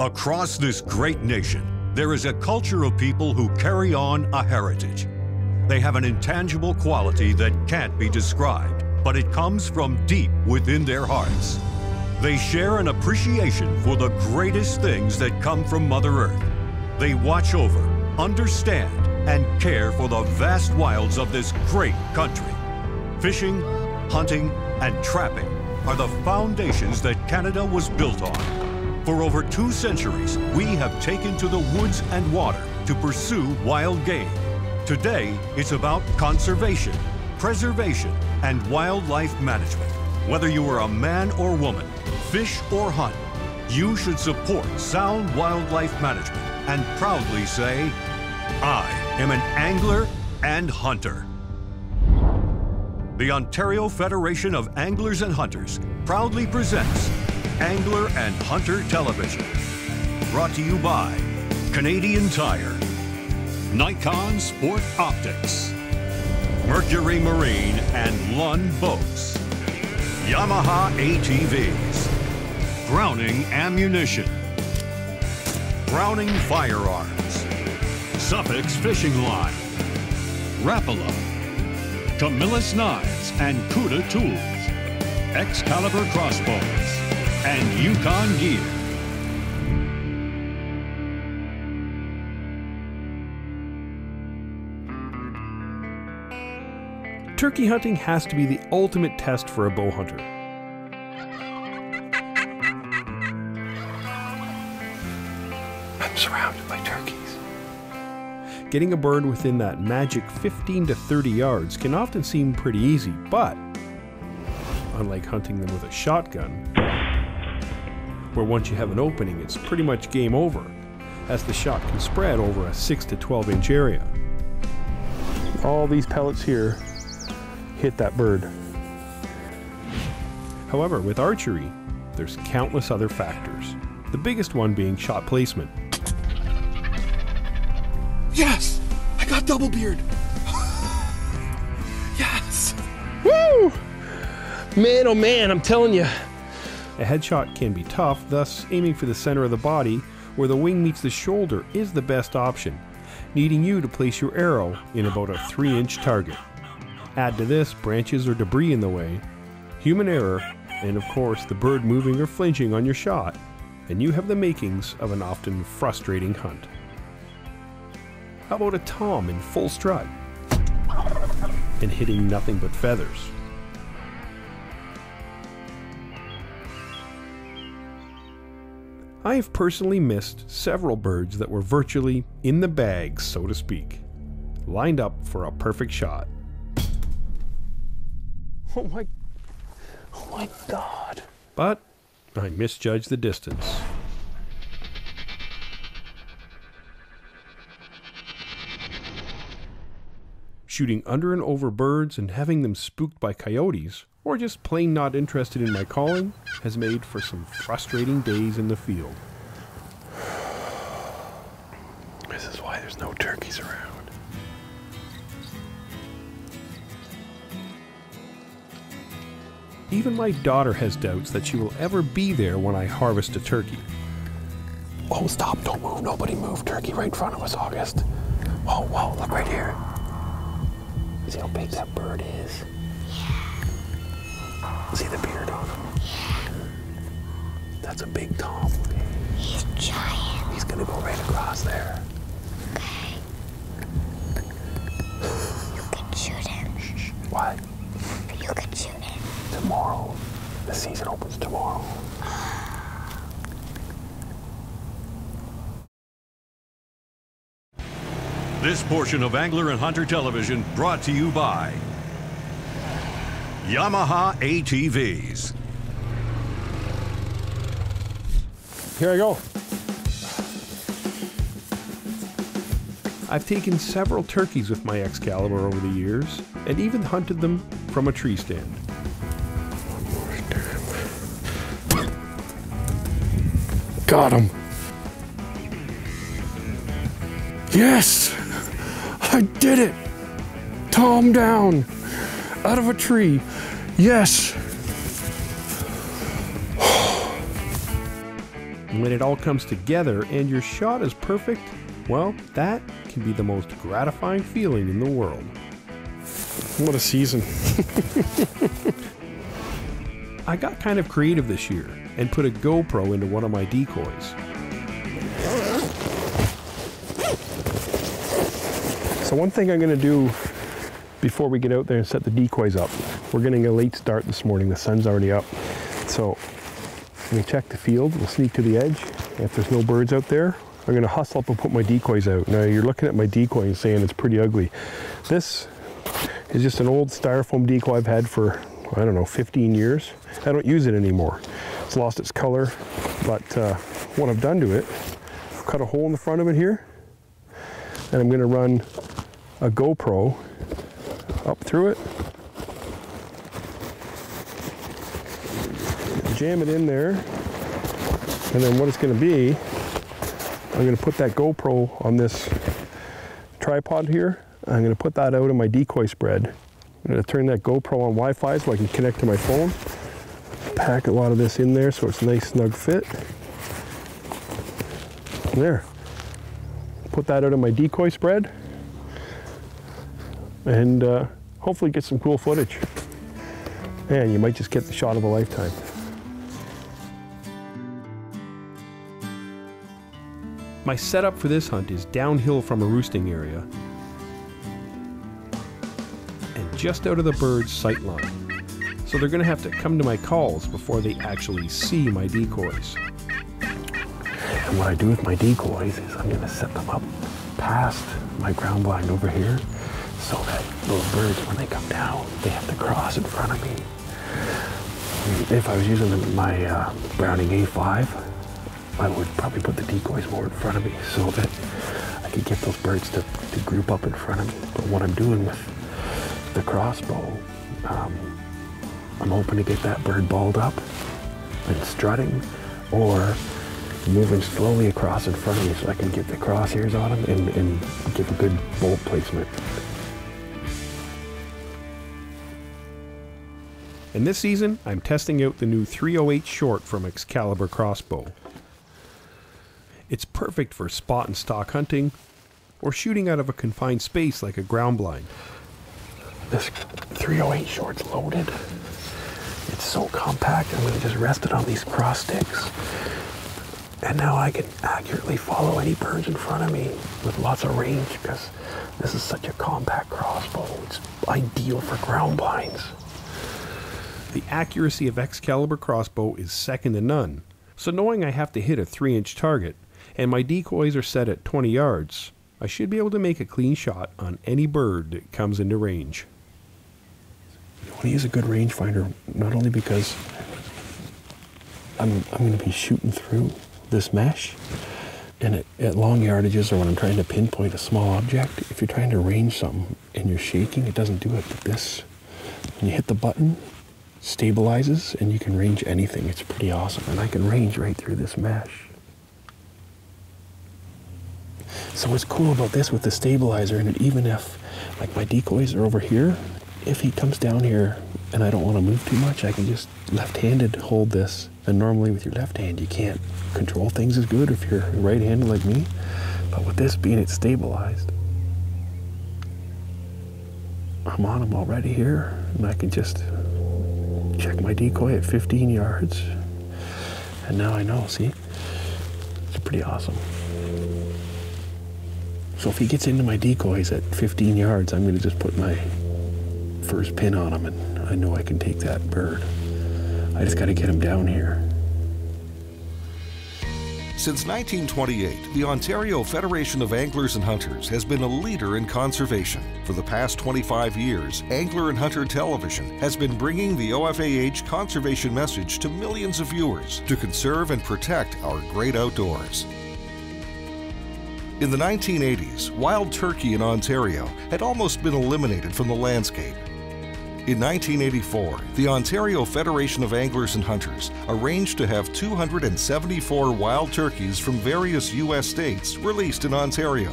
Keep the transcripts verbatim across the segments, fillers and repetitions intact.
Across this great nation, there is a culture of people who carry on a heritage. They have an intangible quality that can't be described, but it comes from deep within their hearts. They share an appreciation for the greatest things that come from Mother Earth. They watch over, understand, and care for the vast wilds of this great country. Fishing, hunting, and trapping are the foundations that Canada was built on. For over two centuries, we have taken to the woods and water to pursue wild game. Today, it's about conservation, preservation, and wildlife management. Whether you are a man or woman, fish or hunt, you should support sound wildlife management and proudly say, I am an angler and hunter. The Ontario Federation of Anglers and Hunters proudly presents Angler and Hunter Television. Brought to you by Canadian Tire, Nikon Sport Optics, Mercury Marine and Lund Boats, Yamaha A T Vs, Browning Ammunition, Browning Firearms, Suffolk's Fishing Line, Rapala, Camillus Knives and Cuda Tools, Excalibur Crossbows, and Yukon Gear. Turkey hunting has to be the ultimate test for a bow hunter. I'm surrounded by turkeys. Getting a bird within that magic fifteen to thirty yards can often seem pretty easy, but unlike hunting them with a shotgun, where once you have an opening, it's pretty much game over, as the shot can spread over a six to twelve inch area. All these pellets here hit that bird. However, with archery, there's countless other factors. The biggest one being shot placement. Yes! I got double beard! Yes! Woo! Man, oh man, I'm telling you. A headshot can be tough, thus aiming for the center of the body where the wing meets the shoulder is the best option, needing you to place your arrow in about a three inch target. Add to this branches or debris in the way, human error, and of course the bird moving or flinching on your shot, and you have the makings of an often frustrating hunt. How about a tom in full strut and hitting nothing but feathers? I have personally missed several birds that were virtually in the bag, so to speak, lined up for a perfect shot. Oh my, oh my God. But I misjudged the distance. Shooting under and over birds and having them spooked by coyotes, or just plain not interested in my calling, has made for some frustrating days in the field. This is why there's no turkeys around. Even my daughter has doubts that she will ever be there when I harvest a turkey. Oh, stop, don't move, nobody move. Turkey right in front of us, August. Oh, whoa, look right here. See how big that bird is? See the beard on him? That's a big tom. He's giant. He's gonna go right across there. Okay. You can shoot him. What? You can shoot him. Tomorrow. The season opens tomorrow. This portion of Angler and Hunter Television brought to you by Yamaha A T Vs. Here I go. I've taken several turkeys with my Excalibur over the years and even hunted them from a tree stand. Got him. Yes! I did it! Tom down! Out of a tree! Yes! When it all comes together and your shot is perfect, well, that can be the most gratifying feeling in the world. What a season. I got kind of creative this year and put a GoPro into one of my decoys. So one thing I'm going to do before we get out there and set the decoys up, we're getting a late start this morning. The sun's already up. So let me check the field. We'll sneak to the edge. If there's no birds out there, I'm going to hustle up and put my decoys out. Now you're looking at my decoy and saying it's pretty ugly. This is just an old styrofoam decoy I've had for, I don't know, fifteen years. I don't use it anymore. It's lost its color, but uh, what I've done to it, I've cut a hole in the front of it here, and I'm going to run a GoPro up through it, jam it in there, and then what it's going to be, I'm going to put that GoPro on this tripod here. I'm going to put that out in my decoy spread. I'm going to turn that GoPro on Wi-Fi so I can connect to my phone. Pack a lot of this in there so it's a nice snug fit. There. Put that out in my decoy spread and uh, hopefully get some cool footage. And you might just get the shot of a lifetime. My setup for this hunt is downhill from a roosting area and just out of the bird's sight line, so they're going to have to come to my calls before they actually see my decoys. And what I do with my decoys is I'm going to set them up past my ground blind over here so that those birds, when they come down, they have to cross in front of me. If I was using my uh, Browning A five, I would probably put the decoys more in front of me so that I could get those birds to, to group up in front of me. But what I'm doing with the crossbow, um, I'm hoping to get that bird balled up and strutting or moving slowly across in front of me so I can get the crosshairs on him and, and give a good bolt placement. And this season, I'm testing out the new three oh eight short from Excalibur Crossbow. It's perfect for spot and stock hunting or shooting out of a confined space like a ground blind. This three oh eight short's loaded. It's so compact. I'm going to just rest it on these cross sticks. And now I can accurately follow any birds in front of me with lots of range because this is such a compact crossbow. It's ideal for ground blinds. The accuracy of Excalibur Crossbow is second to none. So knowing I have to hit a three inch target, and my decoys are set at twenty yards, I should be able to make a clean shot on any bird that comes into range. You want to use a good rangefinder, not only because I'm, I'm going to be shooting through this mesh, and at, at long yardages or when I'm trying to pinpoint a small object, if you're trying to range something and you're shaking, it doesn't do it, but this, when you hit the button, stabilizes and you can range anything. It's pretty awesome, and I can range right through this mesh. So what's cool about this with the stabilizer, and even if, like my decoys are over here, if he comes down here and I don't want to move too much, I can just left-handed hold this. And normally with your left hand, you can't control things as good if you're right-handed like me. But with this being, it's stabilized. I'm on him already here, and I can just check my decoy at fifteen yards. And now I know, see? It's pretty awesome. So if he gets into my decoys at fifteen yards, I'm going to just put my first pin on him, and I know I can take that bird. I just got to get him down here. Since nineteen twenty-eight, the Ontario Federation of Anglers and Hunters has been a leader in conservation. For the past twenty-five years, Angler and Hunter Television has been bringing the O F A H conservation message to millions of viewers to conserve and protect our great outdoors. In the nineteen eighties, wild turkey in Ontario had almost been eliminated from the landscape. In nineteen eighty-four, the Ontario Federation of Anglers and Hunters arranged to have two hundred seventy-four wild turkeys from various U S states released in Ontario.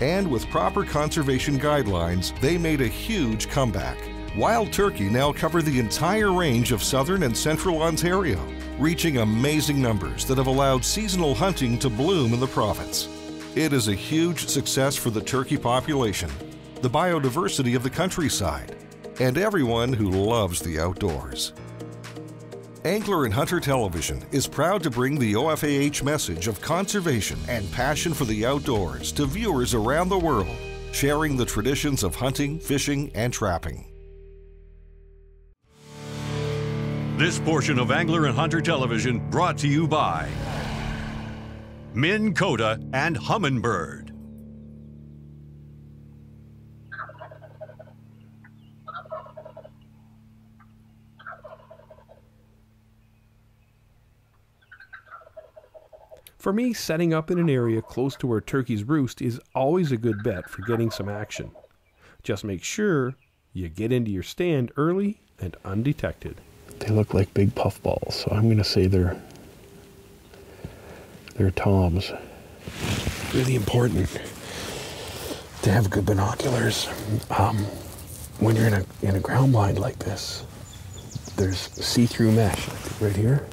And with proper conservation guidelines, they made a huge comeback. Wild turkey now cover the entire range of southern and central Ontario. reaching amazing numbers that have allowed seasonal hunting to bloom in the province. It is a huge success for the turkey population, the biodiversity of the countryside, and everyone who loves the outdoors. Angler and Hunter Television is proud to bring the O F A H message of conservation and passion for the outdoors to viewers around the world, sharing the traditions of hunting, fishing, and trapping. This portion of Angler and Hunter Television brought to you by Minn Kota and Humminbird. For me, setting up in an area close to where turkeys roost is always a good bet for getting some action. Just make sure you get into your stand early and undetected. They look like big puff balls, so I'm going to say they're they're toms. Really important to have good binoculars. Um, when you're in a in a ground blind like this, there's see-through mesh right here.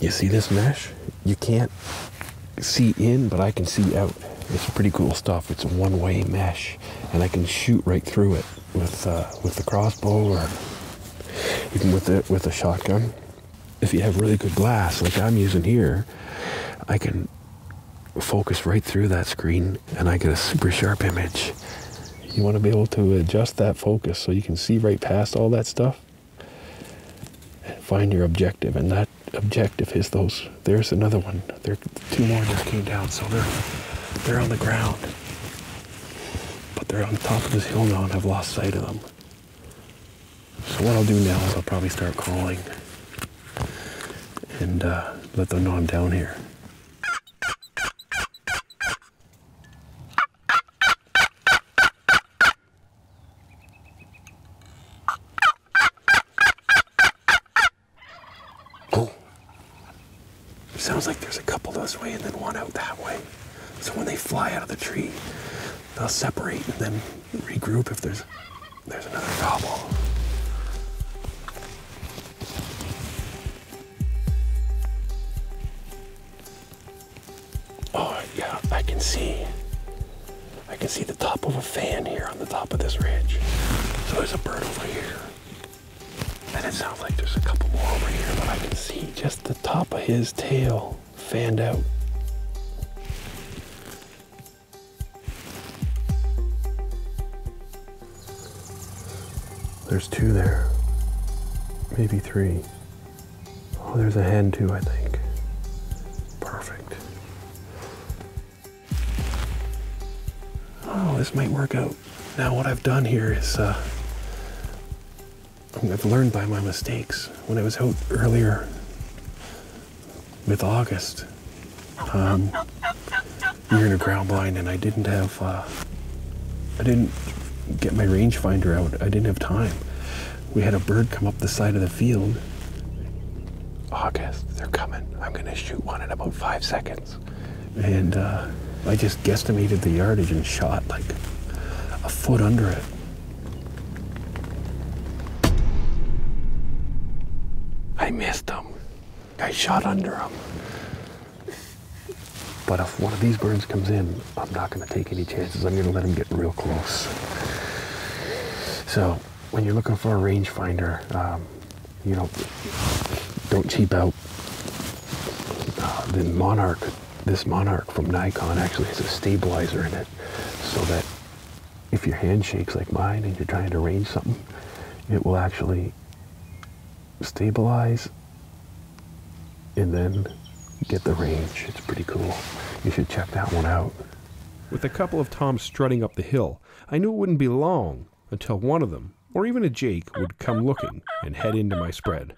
You see this mesh? You can't see in, but I can see out. It's pretty cool stuff. It's a one-way mesh, and I can shoot right through it with uh, with the crossbow or even with the, with a shotgun. If you have really good glass, like I'm using here, I can focus right through that screen, and I get a super sharp image. You want to be able to adjust that focus so you can see right past all that stuff and find your objective, and that objective is those. There's another one. There, two more just came down, so they're they're on the ground, but they're on the top of this hill now, and I've lost sight of them. So what I'll do now is I'll probably start calling and uh, let them know I'm down here. Sounds like there's a couple this way and then one out that way. So when they fly out of the tree, they'll separate and then regroup if there's there's another gobble. Oh yeah, I can see. I can see the top of a fan here on the top of this ridge. So there's a bird over here. And it sounds like there's a couple more over here, but I can see just the top of his tail fanned out. There's two there, maybe three. Oh, there's a hen too, I think. Perfect. Oh, this might work out. Now what I've done here is uh, I've learned by my mistakes. When I was out earlier with August, um, we were in a ground blind, and I didn't have, uh, I didn't get my rangefinder out. I didn't have time. We had a bird come up the side of the field. August, they're coming. I'm gonna shoot one in about five seconds. And uh, I just guesstimated the yardage and shot like a foot under it. I missed him. I shot under him. But if one of these birds comes in, I'm not going to take any chances. I'm going to let him get real close. So when you're looking for a rangefinder, um, you know, don't cheap out. Uh, the Monarch, this Monarch from Nikon actually has a stabilizer in it, so that if your hand shakes like mine and you're trying to range something, it will actually stabilize and then get the range. It's pretty cool. You should check that one out. With a couple of toms strutting up the hill, I knew it wouldn't be long until one of them, or even a Jake, would come looking and head into my spread.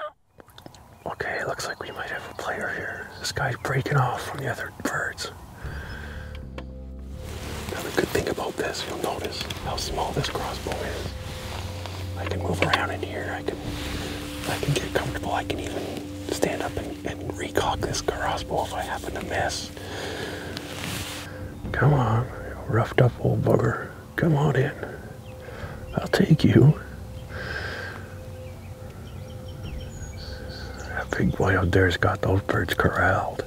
Okay, it looks like we might have a player here. This guy's breaking off from the other birds. Now the good thing about this, you'll notice how small this crossbow is. I can move around in here. I can I can get comfortable. I can even stand up and, and recock this crossbow if I happen to miss. Come on, roughed up old bugger. Come on in. I'll take you. big wild deer's got those birds corralled.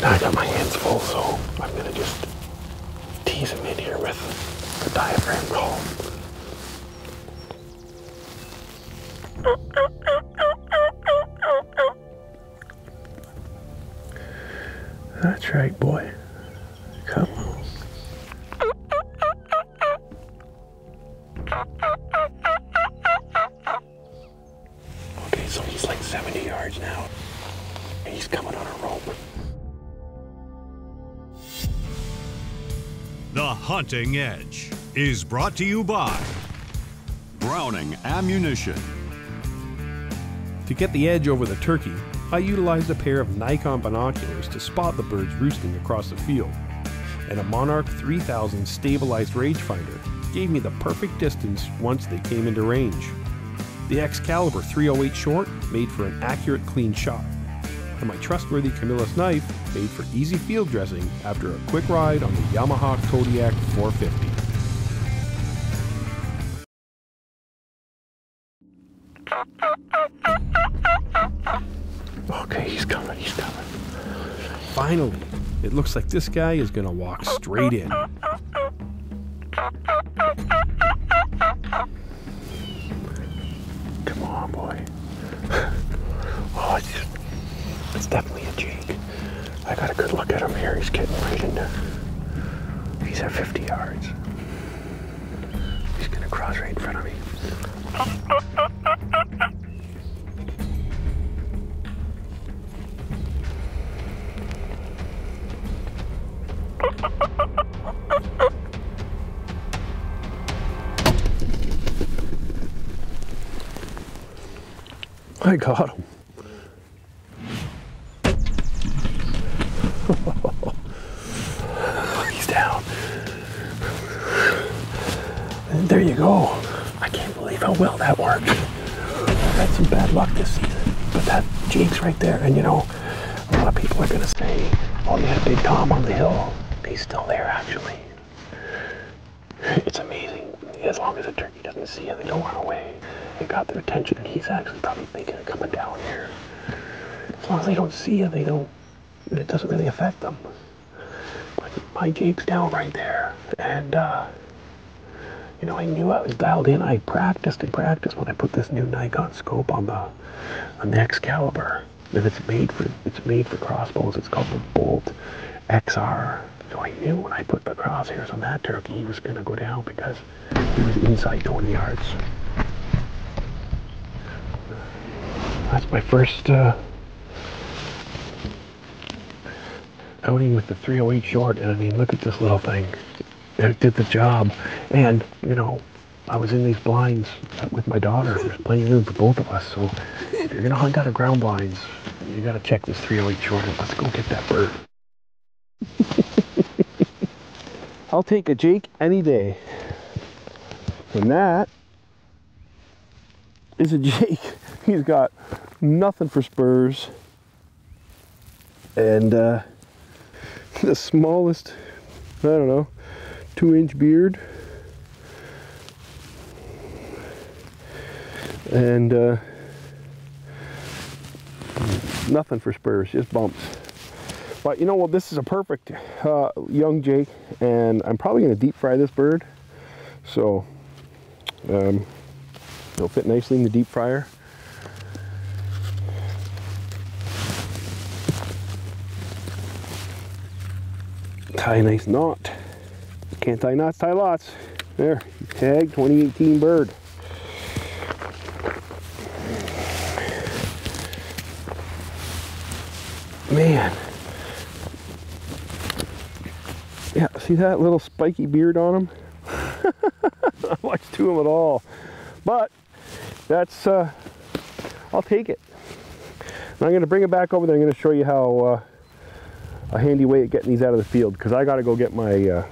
Now I got my hands full, so I'm gonna just tease them in here with the diaphragm call. That's right, boy. Come on. Okay, so he's like seventy yards now, and he's coming on a rope. The Hunting Edge is brought to you by Browning Ammunition. To get the edge over the turkey, I utilized a pair of Nikon binoculars to spot the birds roosting across the field, and a Monarch three thousand stabilized rangefinder gave me the perfect distance once they came into range. The Excalibur three oh eight short made for an accurate, clean shot, and my trustworthy Camillus knife made for easy field dressing after a quick ride on the Yamaha Kodiak four fifty. Okay, he's coming, he's coming. Finally, it looks like this guy is gonna walk straight in. Come on, boy. Oh, it's, just, it's definitely a jig. I got a good look at him here. He's getting right in there. He's at fifty yards. He's gonna cross right in front of me. I got him. He's down. And there you go. I can't believe how well that worked. I've had some bad luck this season, but that jig's right there. And you know, a lot of people are going to say, oh, you had a big Tom on the hill. He's still there, actually. It's amazing. As long as a turkey doesn't see you, they don't run away. It got their attention, and he's actually probably thinking of coming down here. As long as they don't see you, they don't, it doesn't really affect them. But my jig's down right there, and uh, you know, I knew I was dialed in. I practiced and practiced when I put this new Nikon scope on the on the Excalibur, and it's made for it's made for crossbows. It's called the Bolt X R. So I knew when I put the crosshairs on that turkey, he was gonna go down because he was inside twenty yards. That's my first uh, outing with the three oh eight short, and I mean, look at this little thing. It did the job, and you know, I was in these blinds with my daughter. There's plenty of room for both of us, so if you're gonna hunt out of ground blinds, you gotta check this three oh eight short. Let's go get that bird. I'll take a jig any day. And that is a jig. He's got nothing for spurs. And uh, the smallest, I don't know, two inch beard. And uh, nothing for spurs, just bumps. But you know what, this is a perfect uh, young jig, and I'm probably gonna deep fry this bird. So, um, it'll fit nicely in the deep fryer. Tie a nice knot. Can't tie knots, tie lots. There, tag twenty eighteen bird. Man. Yeah, see that little spiky beard on him? Not much to him at all. But that's, uh, I'll take it. And I'm gonna bring it back over there. I'm gonna show you how uh, a handy way of getting these out of the field, because I gotta go get my uh,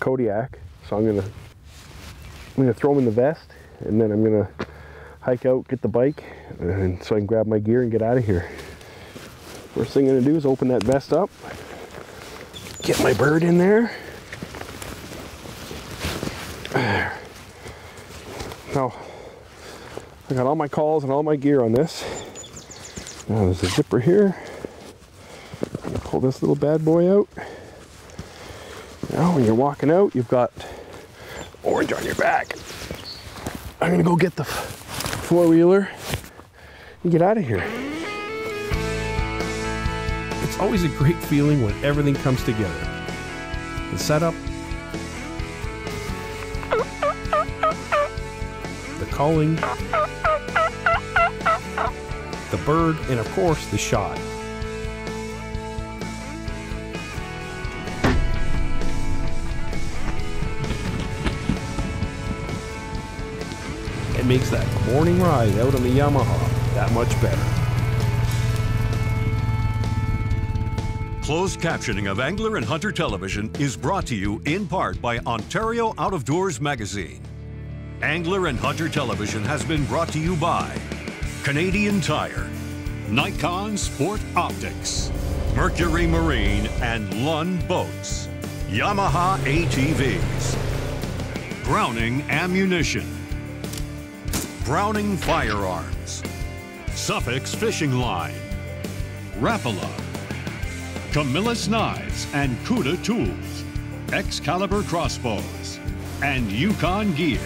Kodiak. So I'm gonna, I'm gonna throw them in the vest, and then I'm gonna hike out, get the bike, and so I can grab my gear and get out of here. First thing I'm gonna do is open that vest up. Get my bird in there. Now, I I got all my calls and all my gear on this. Now there's a zipper here. I'm gonna pull this little bad boy out. Now when you're walking out, you've got orange on your back. I'm gonna go get the four-wheeler and get out of here. It's always a great feeling when everything comes together. The setup, the calling, the bird, and of course the shot. It makes that morning ride out on the Yamaha that much better. Closed captioning of Angler and Hunter Television is brought to you in part by Ontario Out of Doors Magazine. Angler and Hunter Television has been brought to you by Canadian Tire, Nikon Sport Optics, Mercury Marine and Lund Boats, Yamaha A T Vs, Browning Ammunition, Browning Firearms, Suffolk's Fishing Line, Rapala, Camillus Knives and Cuda Tools, Excalibur Crossbows, and Yukon Gear.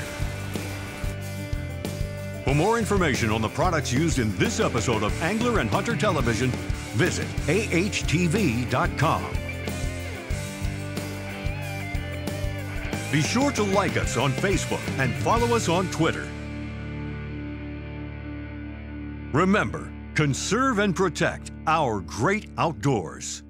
For more information on the products used in this episode of Angler and Hunter Television, visit A H T V dot com. Be sure to like us on Facebook and follow us on Twitter. Remember, conserve and protect our great outdoors.